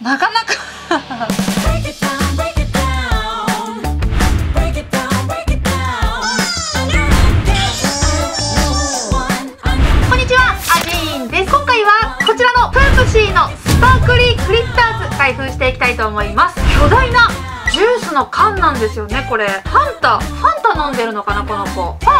なかなかこんにちは、AZINです。今回はこちらのプンプシーのスパークリークリッターズ開封していきたいと思います。巨大なジュースの缶なんですよね。これファンタ飲んでるのかな、この子。ファ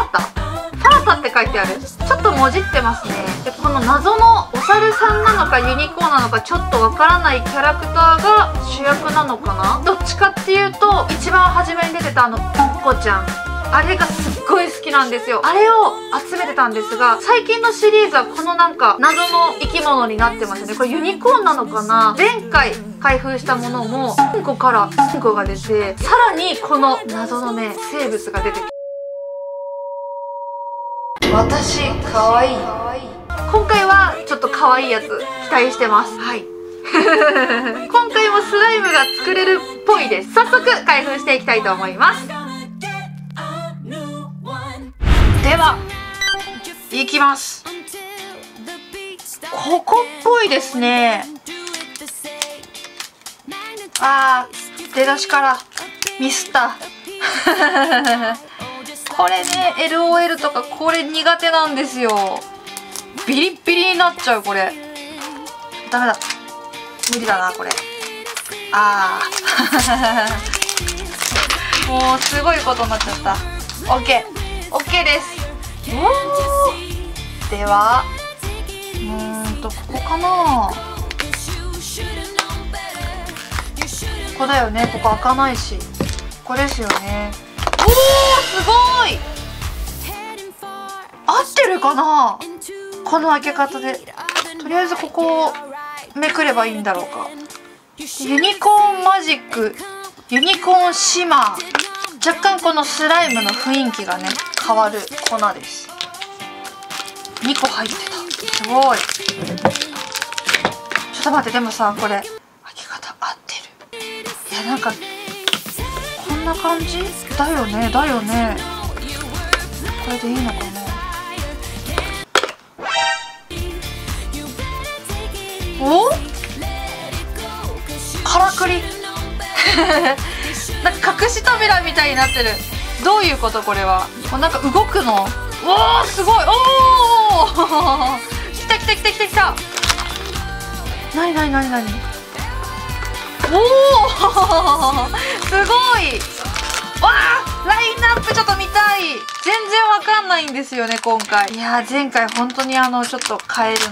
ラタって書いてある。ちょっともじってますね。で、この謎のお猿さんなのかユニコーンなのかちょっとわからないキャラクターが主役なのかな。どっちかっていうと一番初めに出てたポッコちゃん、あれがすっごい好きなんですよ。あれを集めてたんですが、最近のシリーズはこのなんか謎の生き物になってますね。これユニコーンなのかな。前回開封したものもうんこからうんこが出て、さらにこの謎のね生物が出てきて、私かわいい。今回はちょっとかわいいやつ期待してます。はい今回もスライムが作れるっぽいです。早速開封していきたいと思います。ではいきます。ここっぽいですね。あー、出だしからミスったこれね、 LOL とかこれ苦手なんですよ。ビリッビリになっちゃう。これダメだ、無理だなこれ。あーもうすごいことになっちゃった。 OK です。おー、ではここかな。ここだよね。ここ開かないし、ここですよね。おー、すごい。合ってるかな、この開け方で。とりあえずここをめくればいいんだろうか。ユニコーンマジック、ユニコーンシマー。若干このスライムの雰囲気がね変わる粉です。2個入ってた、すごい。ちょっと待って、でもさ、これ開け方合ってる？いや、なんかこんな感じだよね。これでいいのかな。お、からくりなんか隠し扉みたいになってる。どういうこと？これはなんか動くの？おー、すごい。おおきたきたきたきたきた。なになになになに。おおすごい。わあ、ラインナップちょっと見たい。全然わかんないんですよね今回。いやー、前回本当にちょっとカエル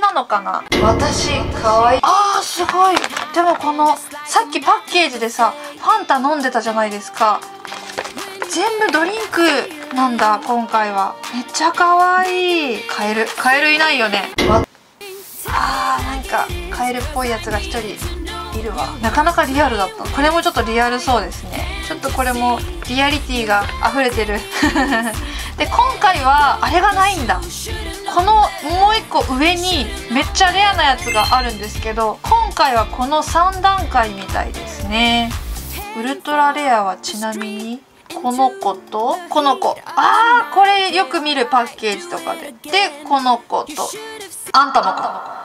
なのかな、私かわいい。あー、すごい。でもこのさっきパッケージでさ、ファンタ飲んでたじゃないですか。全部ドリンクなんだ今回は。めっちゃかわいい。カエルいないよね。あー、なんかカエルっぽいやつが一人いるわ。なかなかリアルだった。これもちょっとリアルそうですね。ちょっとこれもリアリティが溢れてるで、今回はあれがないんだ。このもう一個上にめっちゃレアなやつがあるんですけど、今回はこの3段階みたいですね。ウルトラレアはちなみにこの子とこの子。あー、これよく見るパッケージとかで。で、この子とあんたの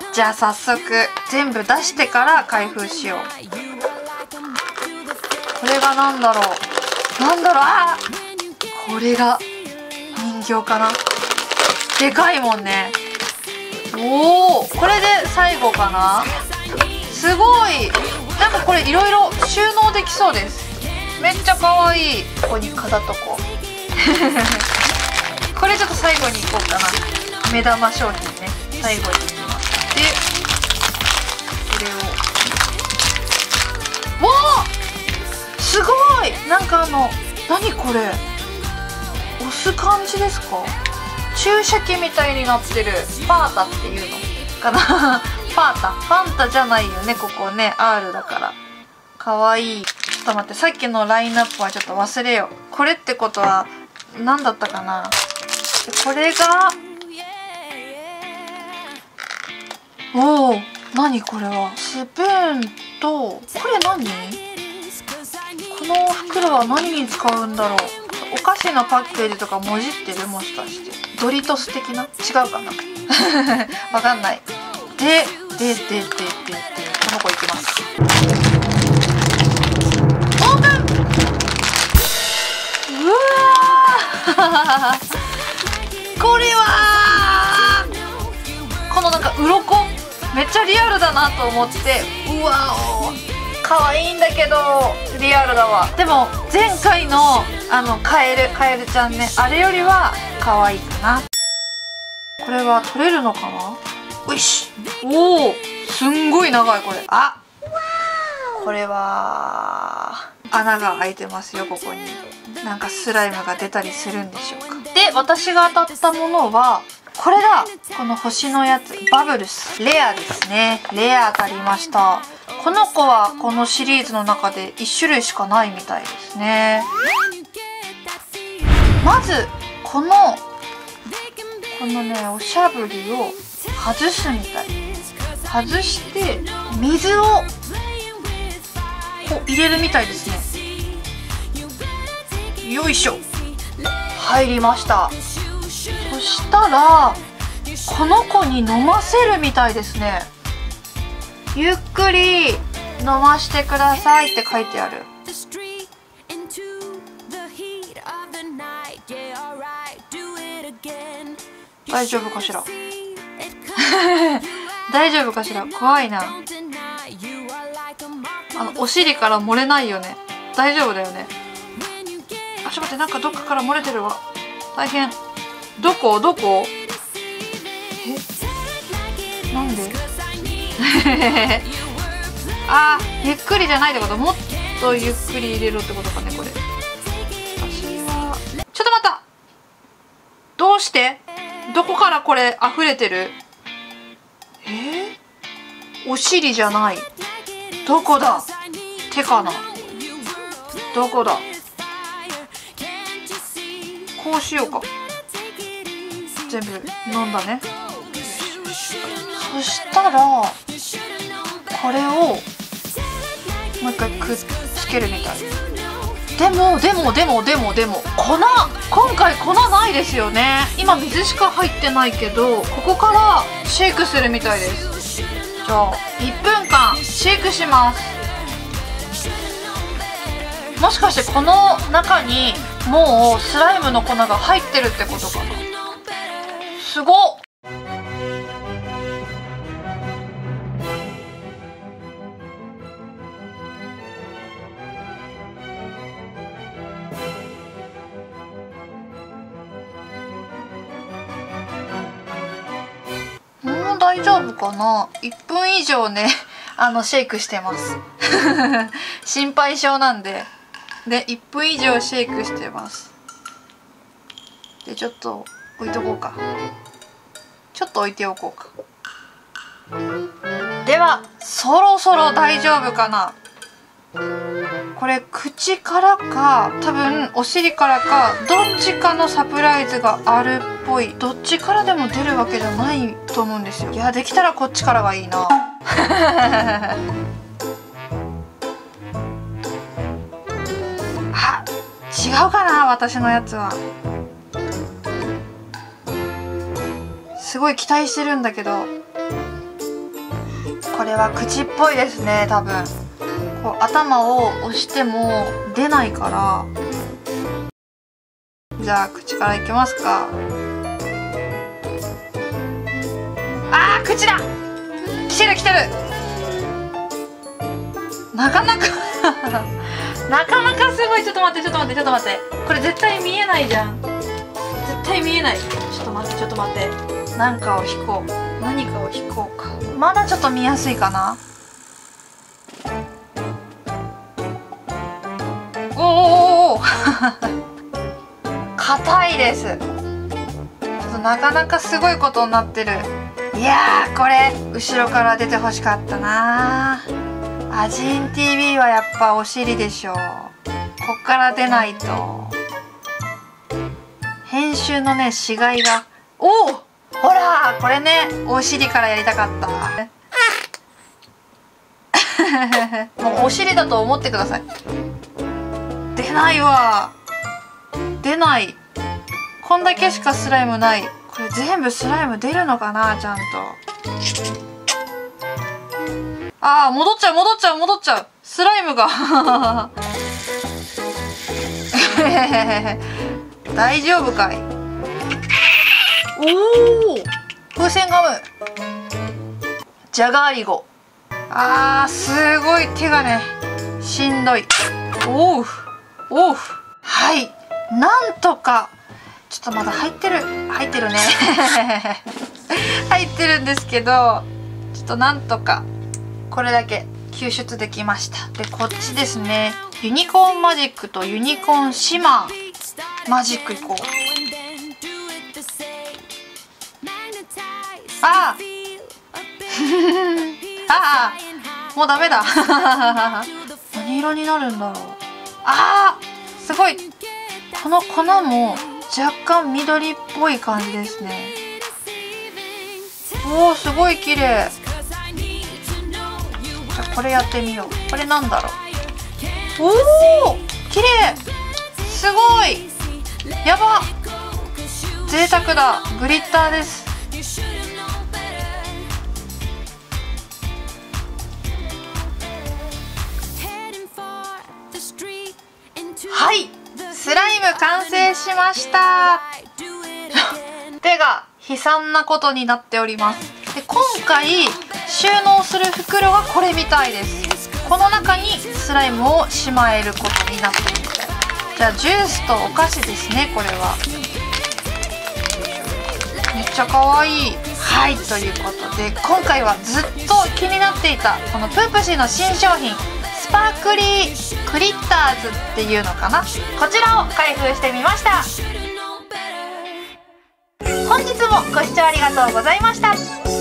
子。じゃあ早速全部出してから開封しよう。これがなんだろう、あー、これが人形かな。でかいもんね。おお、これで最後かな。すごい。なんかこれいろいろ収納できそうです。めっちゃかわいい。ここに飾っとこうこれちょっと最後にいこうかな、目玉商品ね。最後にで、これを。わあ、すごい。なんか何これ、押す感じですか？注射器みたいになってる。パータっていうのかなファンタじゃないよね、ここね。 R だから。かわいい。ちょっと待って、さっきのラインナップはちょっと忘れよう。これってことは何だったかな。これが、おお、何これは。スプーンと、これ何？この袋は何に使うんだろう。お菓子のパッケージとかもじってる、もしかして。ドリトス的な？違うかなわかんない。で、この子いきます。オープン。うわーこれはーこのなんか鱗めっちゃリアルだなと思って、うわー可愛いんだけどリアルだわ。でも前回のカエルちゃんね、あれよりは可愛いかな。これは取れるのかな。おいし、おお、すんごい長いこれ。あ、これは穴が開いてますよ。ここになんかスライムが出たりするんでしょうか。で、私が当たったものはこれだ。この星のやつ、バブルス、レアですね。レア当たりました。この子はこのシリーズの中で1種類しかないみたいですね。まずこのね、おしゃぶりを外すみたい。外して水をこう入れるみたいですね。よいしょ、入りました。そしたらこの子に飲ませるみたいですね。ゆっくり飲ましてくださいって書いてある。大丈夫かしら大丈夫かしら。怖いな。お尻から漏れないよね。大丈夫だよね。あ、ちょっと待って、なんかどっかから漏れてるわ。大変。どこどこ、え、なんであ、ゆっくりじゃないってこと。もっとゆっくり入れろってことかね、これ。私はちょっと待った、どうして、どこからこれ溢れてる。お尻じゃない。どこだ、手かな、どこだ。こうしようか。全部飲んだね。そしたらこれをもう一回くっつけるみたい。でも粉、今回粉ないですよね。今水しか入ってないけど、ここからシェイクするみたいです。じゃあ1分間シェイクします。もしかしてこの中にもうスライムの粉が入ってるってことかな。すごっ。もう大丈夫かな。1分以上ね、シェイクしてます心配性なんで。で、1分以上シェイクしてます。で、ちょっと置いとこうか。ちょっと置いておこうか。ではそろそろ大丈夫かな。これ口からか、多分お尻からか、どっちかのサプライズがあるっぽい。どっちからでも出るわけじゃないと思うんですよ。いや、できたらこっちからがいいなあ、違うかな、私のやつは。すごい期待してるんだけど、これは口っぽいですね、多分。こう頭を押しても出ないから。じゃあ口からいきますか。あー、口だ、来てる来てる。なかなかなかなかすごい。ちょっと待って、ちょっと待って、これ絶対見えないじゃん。絶対見えない。ちょっと待って、何かを引こう。か。まだちょっと見やすいかな。おー硬いです。ちょっとなかなかすごいことになってる。いやー、これ後ろから出てほしかったな。AZIN TV はやっぱお尻でしょう。こっから出ないと編集のね、しがいが。おお、ほらー、これね、お尻からやりたかったもうお尻だと思ってください。出ないわ、出ない。こんだけしかスライムない。これ全部スライム出るのかな、ちゃんと。あー、戻っちゃう。スライムが。大丈夫かい。おお、風船ガム。ジャガーリゴ。あー、すごい手がね、しんどい。おう、おう。はい、なんとか。ちょっとまだ入ってるね。入ってるんですけど、ちょっとなんとかこれだけ救出できました。で、こっちですね、ユニコーンマジックとユニコーンシマーマジック行こう。あーあー、もうダメだ。何色になるんだろう。あー、すごい。この粉も若干緑っぽい感じですね。おー、すごい綺麗。じゃあこれやってみよう。これなんだろう。おお、綺麗。すごい。やば、贅沢だ。グリッターです。はい、スライム完成しました。手が悲惨なことになっております。で、今回収納する袋がこれみたいです。この中にスライムをしまえることになっているみたい。じゃあジュースとお菓子ですね。これはめっちゃかわいい。はい、ということで今回はずっと気になっていたこのプープシーの新商品、スパークリークリッターズっていうのかな、こちらを開封してみました。本日もご視聴ありがとうございました。